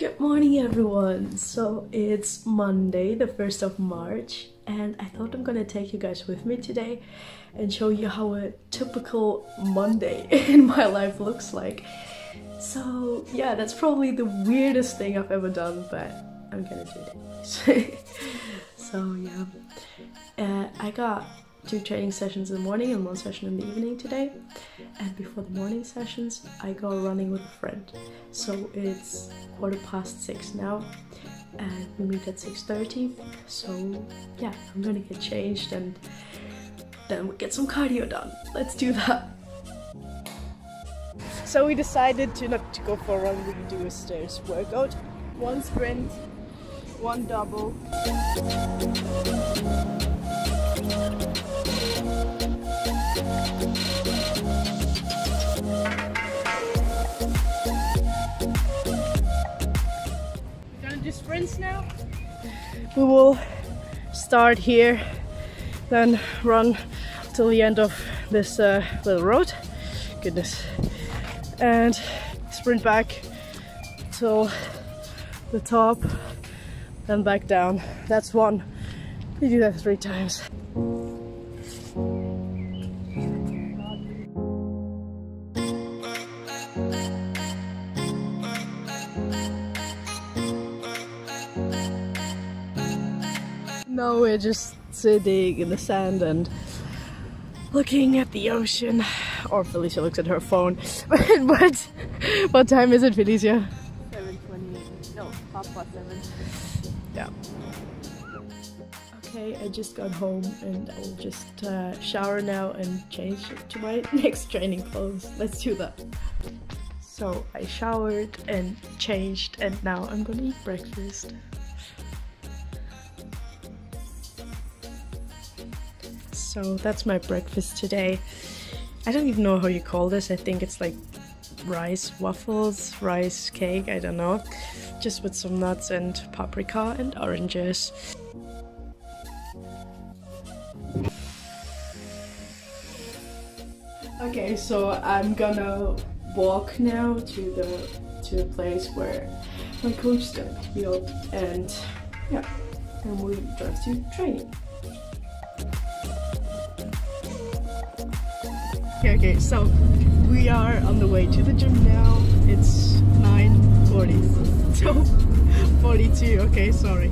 Good morning everyone! So it's Monday the 1st of March and I thought I'm gonna take you guys with me today and show you how a typical Monday in my life looks like. So yeah, that's probably the weirdest thing I've ever done, but I'm gonna do it anyways. So yeah, I got two training sessions in the morning and one session in the evening today, and before the morning sessions I go running with a friend. So it's 6:15 now and we meet at 6:30, so yeah, I'm gonna get changed and then we'll get some cardio done. Let's do that! So we decided not to go for a run, we do a stairs workout. One sprint, one double. Now we will start here, then run till the end of this little road, goodness, and sprint back till the top, then back down. That's one. We do that 3 times. Now we're just sitting in the sand and looking at the ocean. Or Felicia looks at her phone. What time is it, Felicia? 7:28. No, 7:30. Yeah. Okay, I just got home and I'll just shower now and change to my next training clothes. Let's do that. So I showered and changed and now I'm gonna eat breakfast. So that's my breakfast today. I don't even know how you call this. I think it's like rice waffles, rice cake, I don't know. Just with some nuts and paprika and oranges. Okay, so I'm gonna walk now to the place where my coach is gonna pick me up, and yeah, and we drive to training. Okay, so we are on the way to the gym now. It's 9:40. So 42, okay, sorry.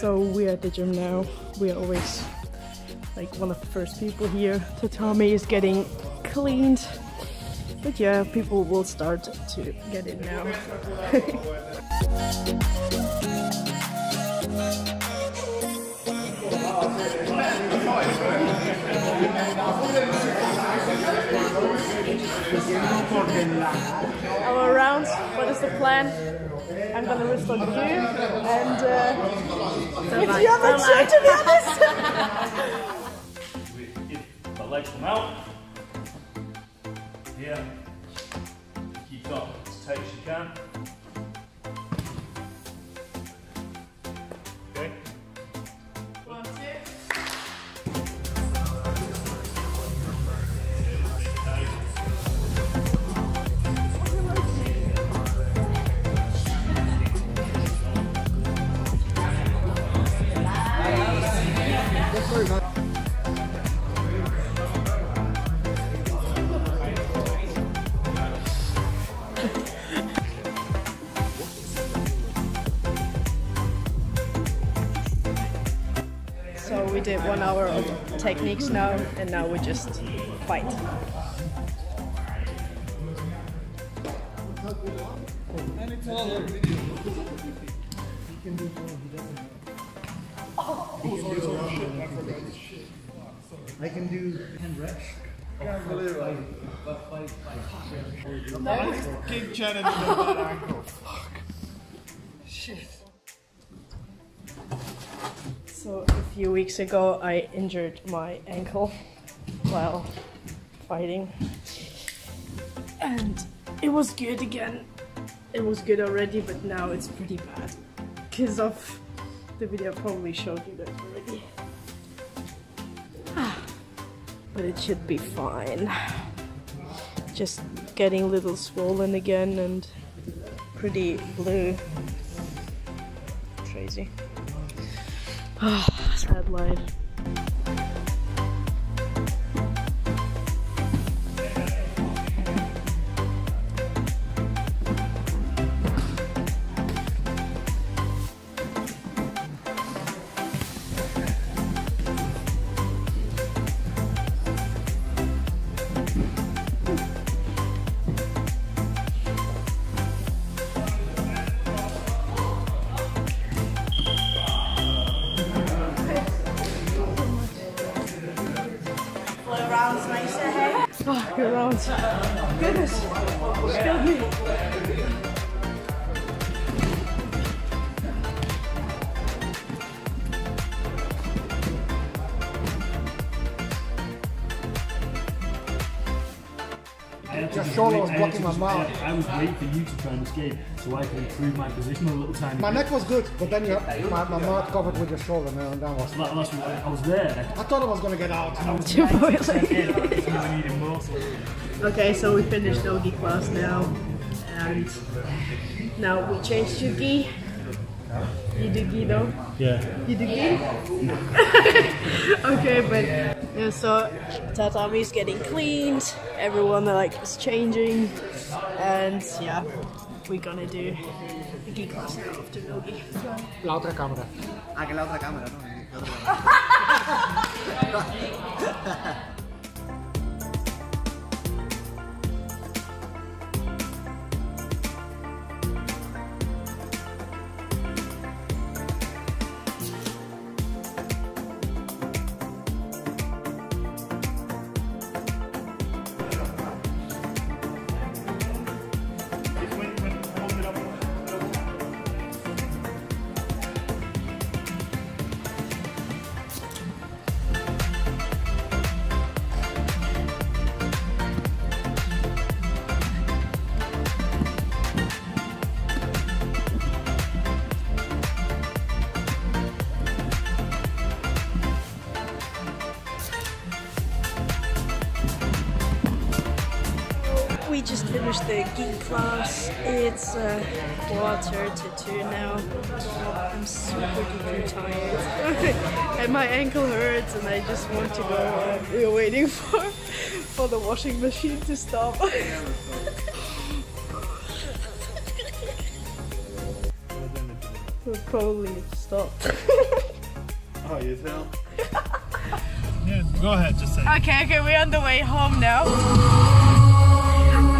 So we are at the gym now. We are always like one of the first people here. Tatami is getting cleaned. But yeah, people will start to get in now. Our rounds, what is the plan? I'm gonna wrist on you and if you haven't seen, to be honest. We keep the legs come out. Yeah. Keep going. As tight as you can. Okay. 1, 2. So we did 1 hour of techniques now, and now we just fight. I can do 10 reps. Kick Janet in the butt ankle. Fuck. Shit. So a few weeks ago I injured my ankle while fighting, and it was good again. It was good already, but now it's pretty bad because of the video I probably showed you guys already. but it should be fine. Just getting a little swollen again and pretty blue. Crazy. Oh, sad life. Oh, good rounds. Goodness. She killed me. Your shoulder was blocking my mouth. I was waiting for you to try and escape so I could improve my position a little tiny. My neck was good, but then my mouth covered with your shoulder, man. That was... I was there. I thought I was going to get out. And I was okay, so we finished Ogi class now. And now we changed to Gi. You do Gi though? Yeah. You do Gi? Okay, but yeah, so Tatami is getting cleaned, everyone like is changing, and yeah, we're gonna do the Gi class now after Ogi. La otra cámara. Ah, que la otra cámara, no. We just finished the Gi class. It's a quarter to two now. I'm super duper tired and my ankle hurts and I just want to go home. We're waiting for the washing machine to stop. We'll probably need to stop. Oh, you tell? Yeah, go ahead, just say it. Okay, we're on the way home now.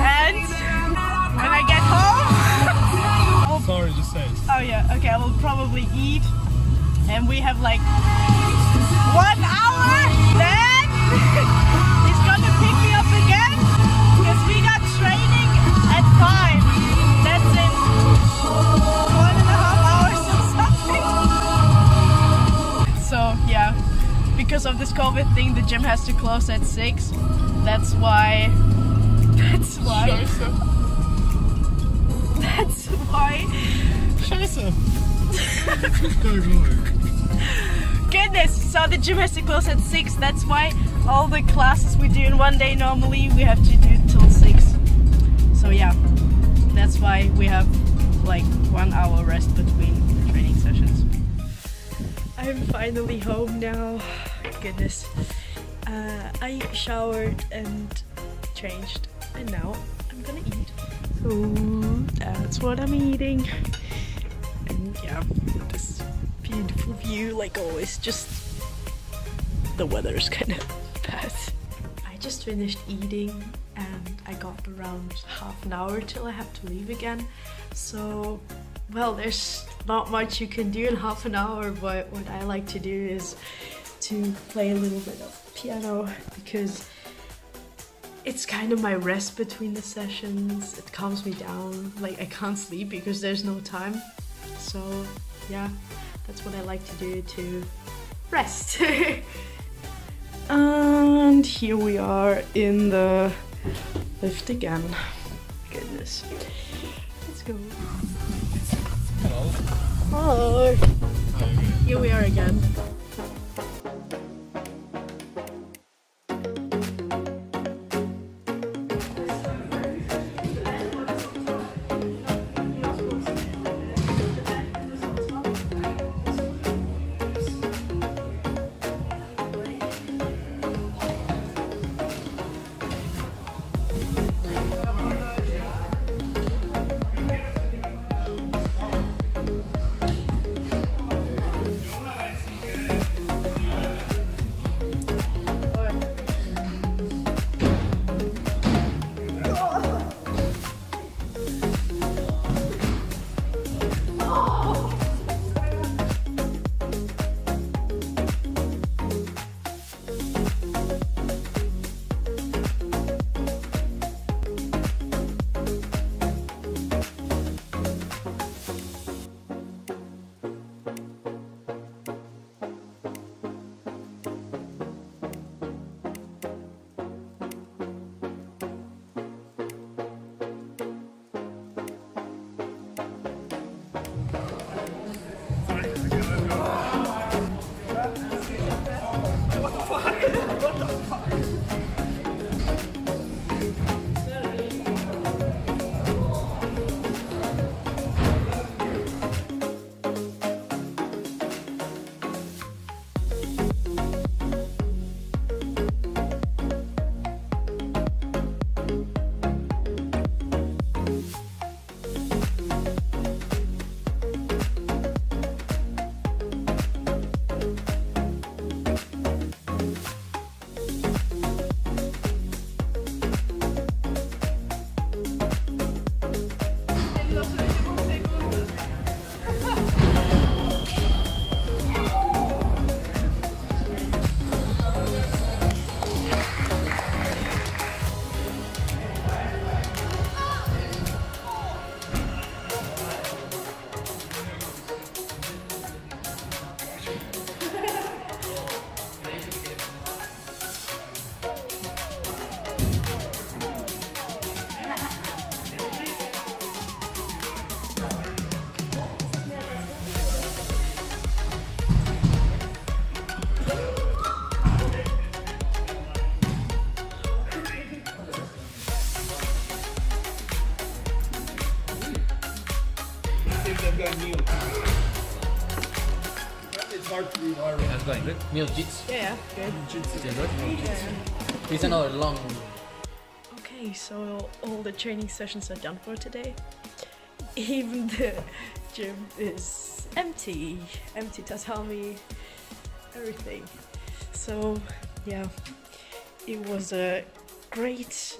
And when I get home... Sorry, just say it. Oh yeah, okay, I will probably eat. And we have like 1 hour. Then he's gonna pick me up again. Because we got training at 5. That's in 1.5 hours or something. So yeah, because of this COVID thing, the gym has to close at 6. That's why... That's why. Scheiße. Goodness, so the gym has to close at 6. That's why all the classes we do in one day normally we have to do till 6. So yeah, that's why we have like 1 hour rest between training sessions. I'm finally home now. Goodness. I showered and changed. And now I'm gonna eat. So that's what I'm eating. And yeah, this beautiful view, like always, just the weather's kind of bad. I just finished eating and I got around half an hour till I have to leave again. So, well, there's not much you can do in half an hour, but what I like to do is to play a little bit of piano because it's kind of my rest between the sessions. It calms me down. Like I can't sleep because there's no time. So yeah, that's what I like to do to rest. And here we are in the lift again. Goodness. Let's go. Hello. Hello. Here we are again. got meal. It's hard to read already. That's going good. Meal jits. Yeah, good. Jits. Yeah. It's another long one. Okay, so all the training sessions are done for today. Even the gym is empty. Empty tatami, everything. So yeah, it was a great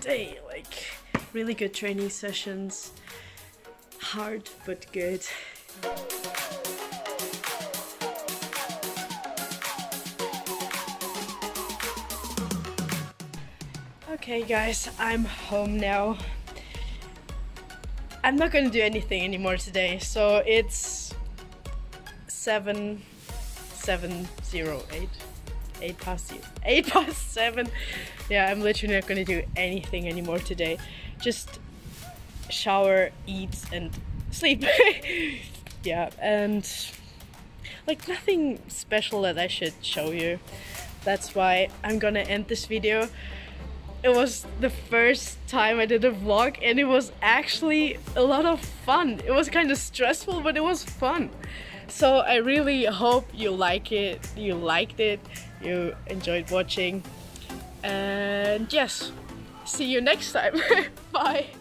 day, like really good training sessions, hard but good. Okay guys, I'm home now. I'm not gonna do anything anymore today, so it's 7:07:08. 8 past 7. Yeah, I'm literally not gonna do anything anymore today. Just shower, eat and sleep. Yeah, and like nothing special that I should show you. That's why I'm gonna end this video. It was the first time I did a vlog and it was actually a lot of fun. It was kind of stressful, but it was fun. So I really hope you like it, you liked it, you enjoyed watching, and yes, see you next time. Bye.